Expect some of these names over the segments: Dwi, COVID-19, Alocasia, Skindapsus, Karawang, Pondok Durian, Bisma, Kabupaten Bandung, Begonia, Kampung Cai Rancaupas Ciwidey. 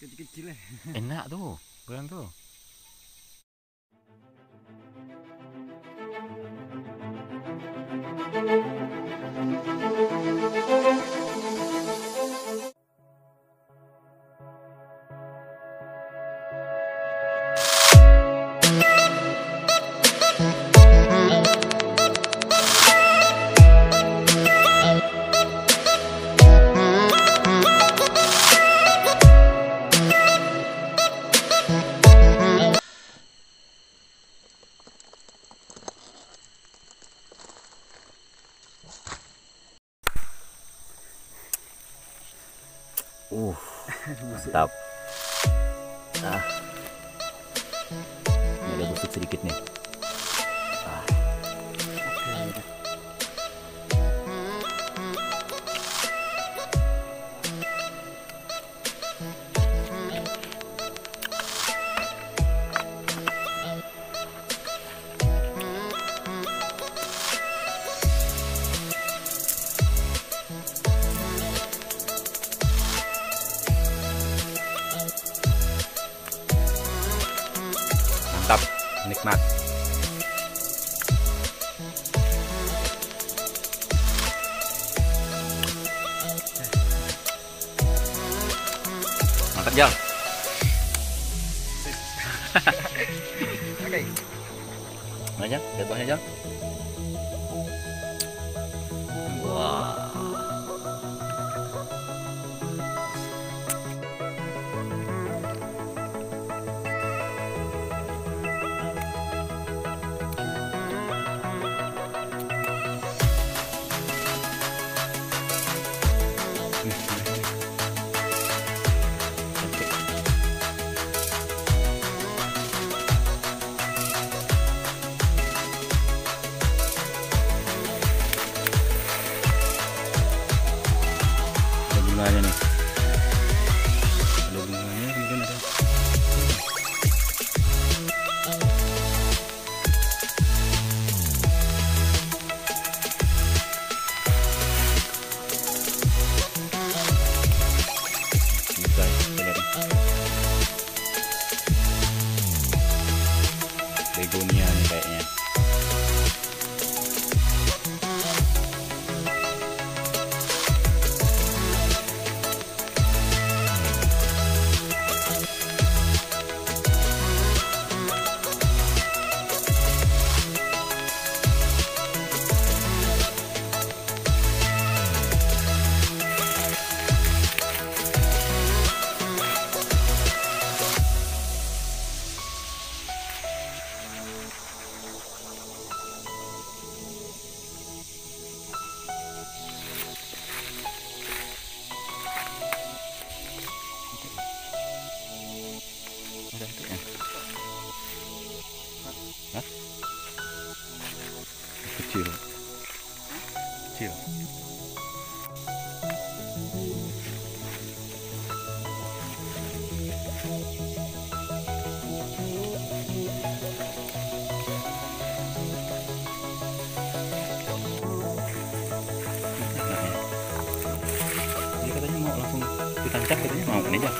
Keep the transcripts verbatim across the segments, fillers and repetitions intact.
Kecil-kecil ya. Enak tuh, kurang tuh. Uh, mantap. Nah, ini ada busuk sedikit nih. Ah. Nikmat. Mantap, Jal. Oke. Banyak, jatuhnya, Jal. Wah. Ada nih, ada bunganya, kemudian ada begonia nih kayaknya. Hah? Kecil, kecil. Dia katanya mau langsung ditancap, katanya mau ini aja.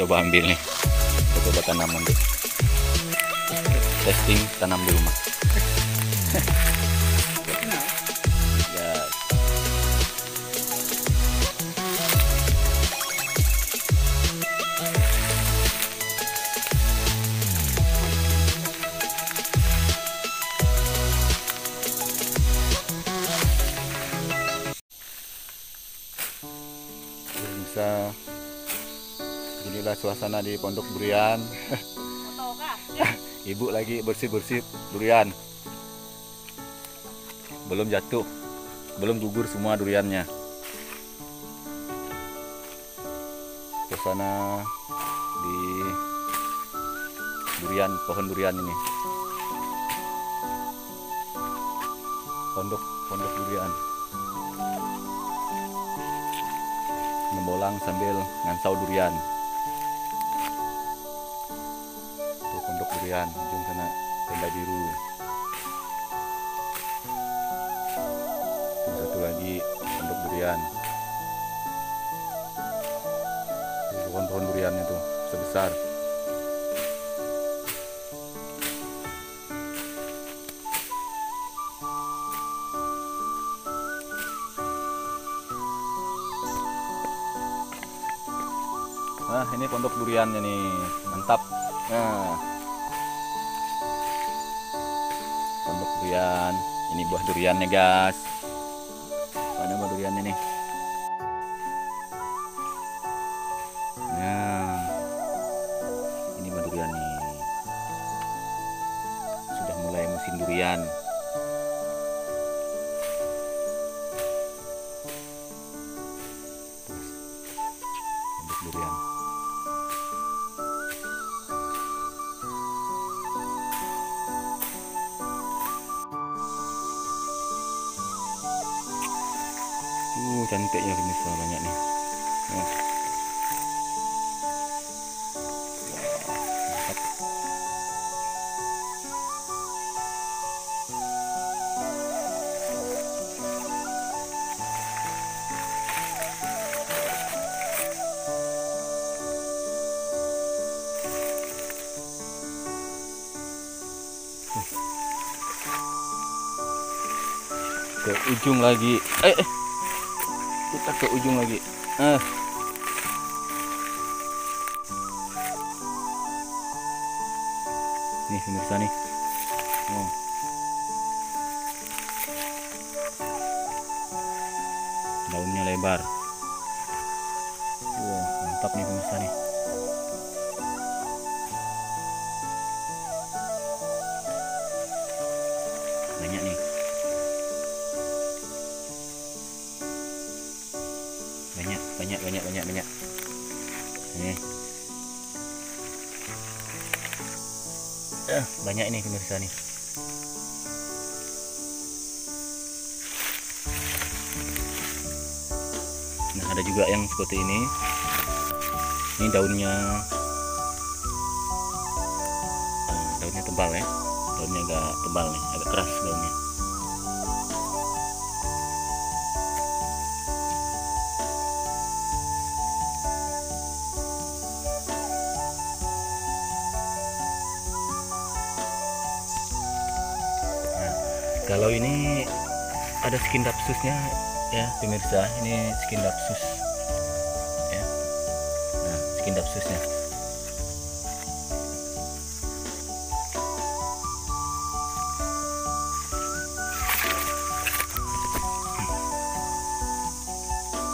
Coba ambil nih, coba tanaman dulu, testing tanam di rumah. Bisa inilah suasana di Pondok Durian. Ibu lagi bersih-bersih durian. Belum jatuh, belum gugur semua duriannya. Suasana di durian, pohon durian ini. Pondok, pondok durian. Membolang sambil ngansau durian. Tuh pondok durian, ujung sana tenda biru. Tuh satu lagi pondok durian. Pohon-pohon duriannya tuh sebesar. Nah, ini pondok duriannya nih, mantap. Nah, pondok durian, ini buah duriannya guys. Mana buah duriannya nih? Nah, ini buah durian nih. Sudah mulai musim durian. Pondok durian. Uh, cantiknya pemirsa, banyak nih. Nah. Ke ujung lagi, eh, eh. kita ke ujung lagi. Eh. Nih pemirsa nih. Oh. Daunnya lebar. Wow, mantap nih pemirsa nih. Banyak nih. banyak banyak banyak banyak banyak nih eh, banyak ini pemirsa nih. Nah, ada juga yang seperti ini, ini daunnya nah, daunnya tebal ya, daunnya agak tebal nih, agak keras daunnya. Kalau ini ada skindapsusnya ya pemirsa, ini skindapsus ya. Nah, skindapsusnya.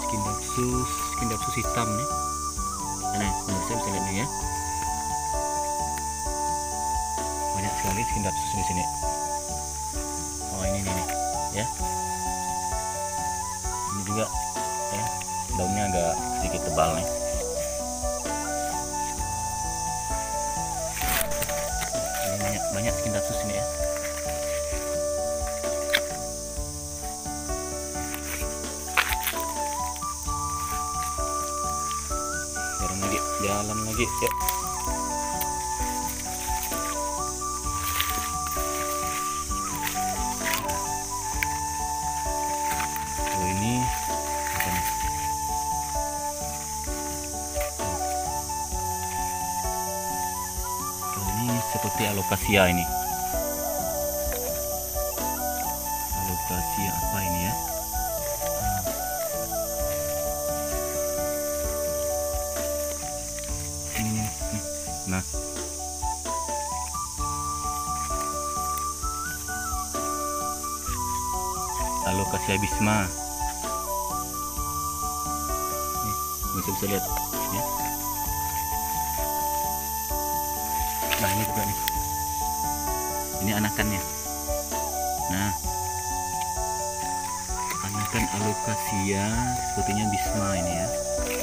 Skindapsus, skindapsus hitam nih. Nah, pemirsa bisa lihat nih ya. Banyak sekali skindapsus di sini. Oh, ini nih, nih ya, ini juga ya, daunnya agak sedikit tebal nih. Ini banyak banyak skindapsus ini ya. Jalan lagi, jalan lagi ya. Seperti alocasia ini. Alocasia apa ini ya? Hmm. Ini, ini. Nah. Alocasia bisma. Nih, bisa bisa lihat ya. Nah, ini juga nih, ini anakannya. Nah, anakan alocasia sepertinya bisma ini ya.